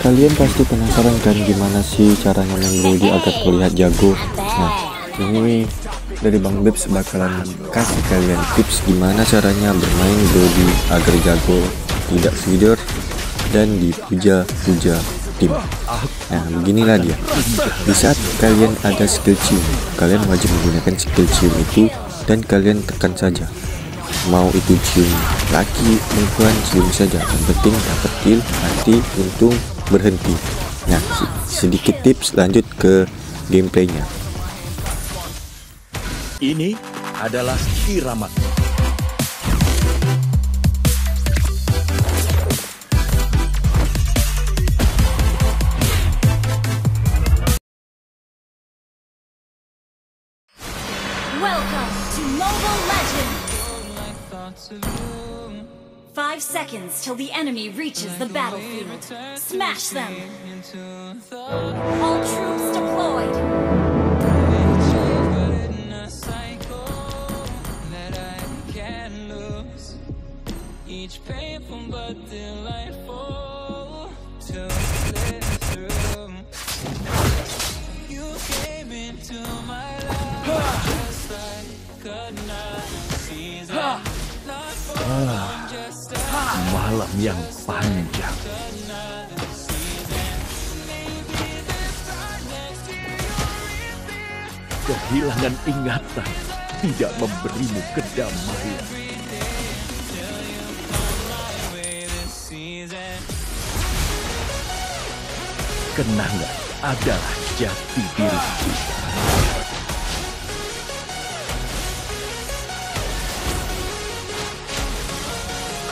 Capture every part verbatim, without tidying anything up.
Kalian pasti penasaran kan gimana sih caranya main Brody agar terlihat jago. Nah, ini dari Bang Bebs bakalan kasih kalian tips gimana caranya bermain Brody agar jago, tidak feeder dan dipuja-puja tim. Nah, beginilah dia. Di saat kalian ada skill chill, kalian wajib menggunakan skill chill itu dan kalian tekan saja. Mau itu cium laki, perempuan, cium saja. Yang penting dapat kill, nanti untung berhenti. Nah, sedikit tips, lanjut ke gameplaynya. Ini adalah kiramat. Welcome to Mobile Legends. Five seconds till the enemy reaches the battlefield. Smash them. All troops deployed. Ah, malam yang panjang. Kehilangan ingatan tidak memberimu kedamaian. Kenangan adalah jati diri kita.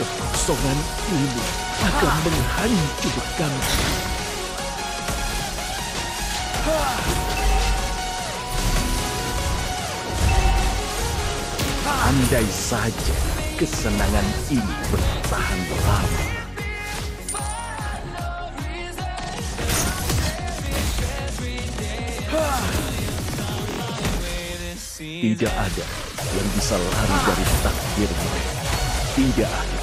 Kekosongan ini akan menghancurkan. Andai saja kesenangan ini bertahan lama. Tidak ada yang bisa lari dari takdirmu. Tidak ada.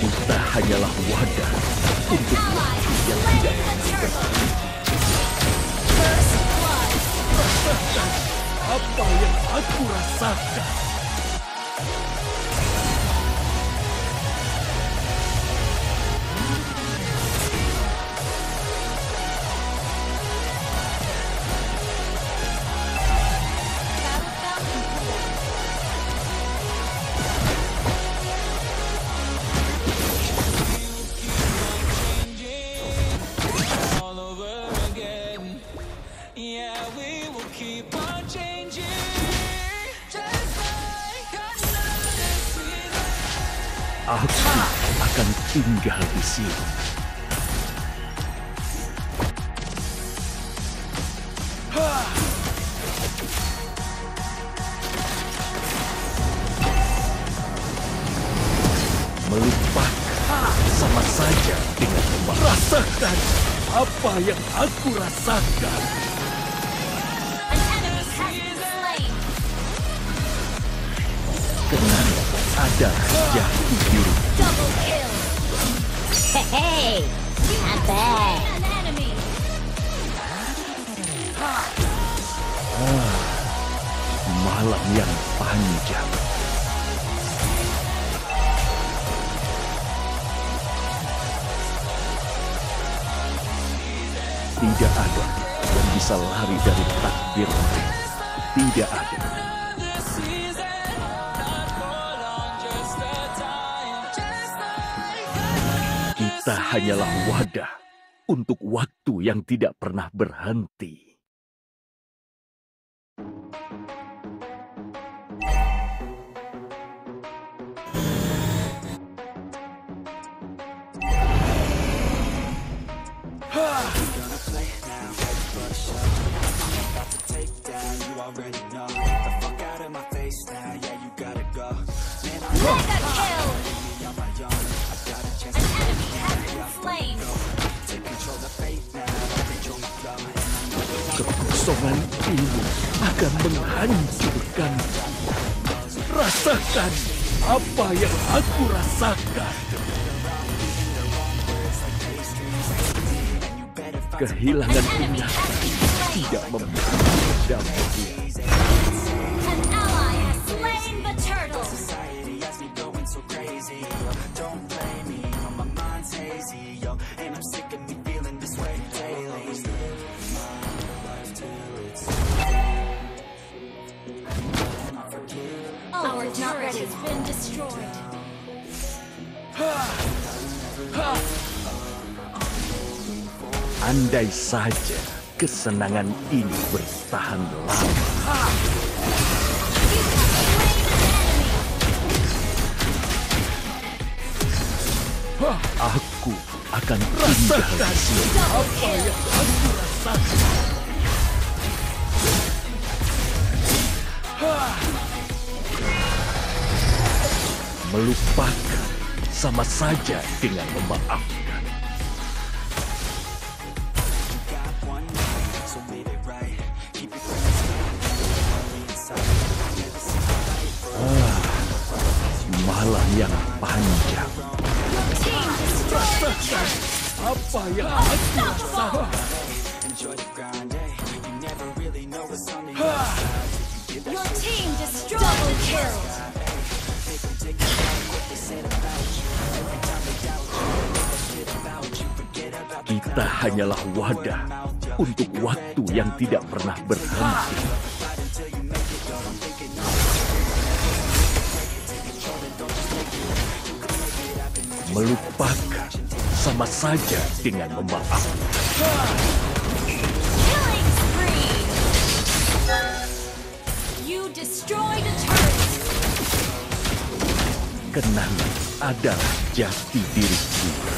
Kita hanyalah wadah untuk yang tidak berarti. Apa yang aku rasakan? Aku akan tinggal di sini. Melupakan sama saja dengan membalas. Rasakan apa yang aku rasakan. Kenapa? Ada jati diri. Double kill. Hey, not bad. Ah, malam yang panjang. Tidak ada yang bisa lari dari takdir. Tidak ada. Kita hanyalah wadah untuk waktu yang tidak pernah berhenti. Kekosongan ini akan menghancurkan. Rasakan apa yang aku rasakan. Kehilangan ingatan tidak membuat dampaknya. Our turret has been destroyed. Andai saja kesenangan ini bertahan lama. Aku akan pindah ke sini. Apa yang aku rasakan? Melupakan sama saja dengan memaafkan. Ah, malam yang panjang. Rasakan apa yang aku rasakan. Your team destroyed the kill. Kita hanyalah wadah untuk waktu yang tidak pernah berhenti. Melupakan sama saja dengan memaafkan. Chilling spree. You destroyed a turret. Kenangan adalah jati diri kita.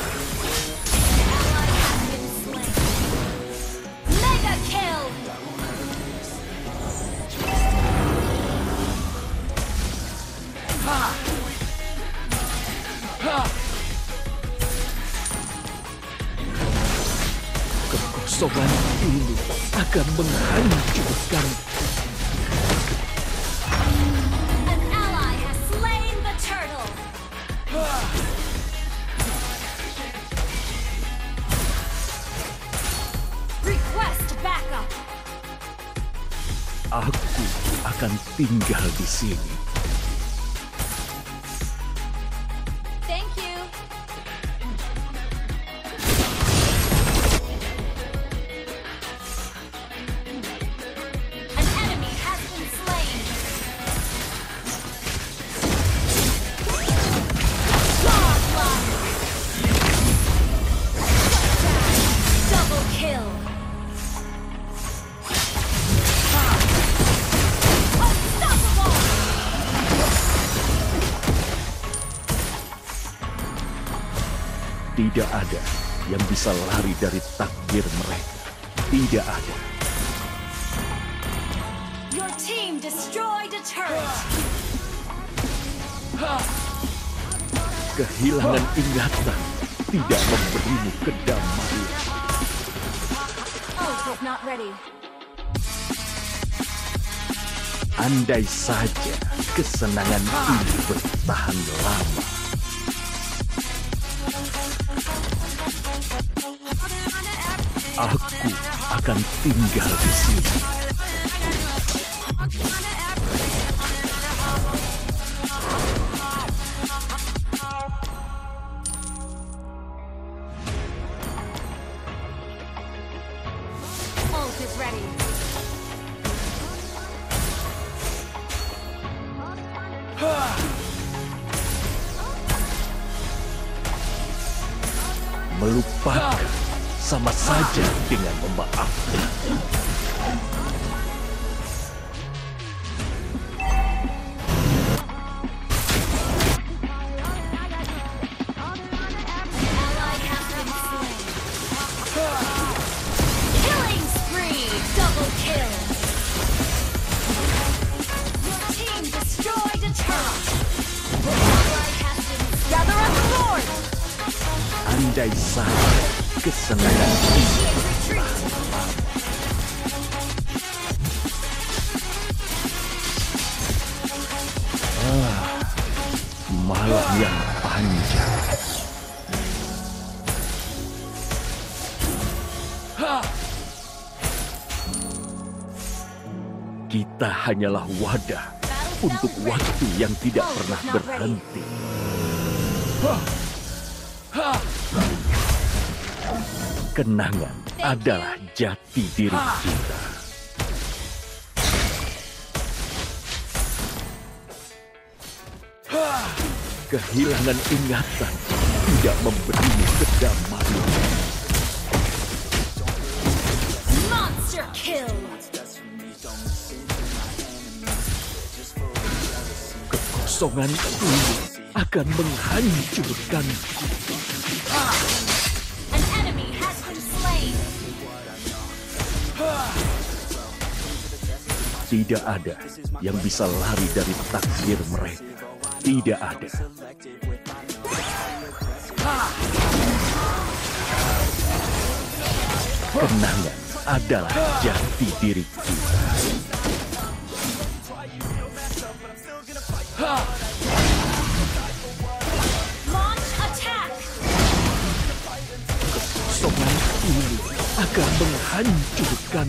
Kekosongan ini akan menghancurkan. An ally has slain the turtle. Request backup. Aku akan tinggal di sini. Tidak ada yang bisa lari dari takdir mereka. Tidak ada. Your team destroyed a turret. Kehilangan ingatan tidak memberimu kedamaian. Oh, not ready. Andai saja kesenangan ini bertahan lama. Aku akan tinggal di sini. Ult is ready. Melupakan sama saja dengan memaafkan. Killing spree, double kill. Your team destroyed a turret. Gather up sword. Andai saja kesenangan ini. malam yang panjang. Kita hanyalah wadah untuk waktu yang tidak pernah berhenti. Kenangan adalah jati diri kita. Kehilangan ingatan tidak memberimu kedamaian. Monster kill. Kekosongan ini akan menghancurkanku. An enemy has been slain. Tidak ada yang bisa lari dari takdir mereka. Tidak ada. Kenangan adalah jati diri kita. Kesongan ini akan menghancurkan.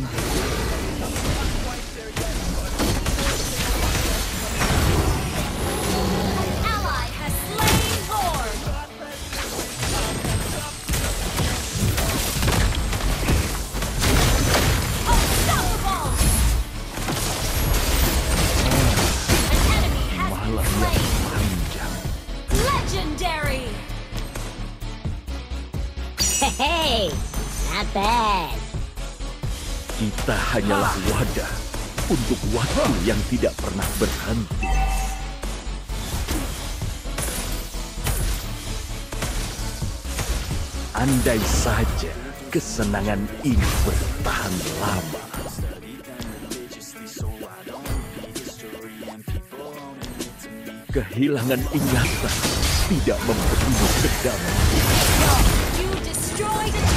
Hey, not bad. Kita hanyalah wadah untuk waktu yang tidak pernah berhenti. Andai saja kesenangan ini bertahan lama. Kehilangan ingatan tidak memberimu kedamaian. Destroy the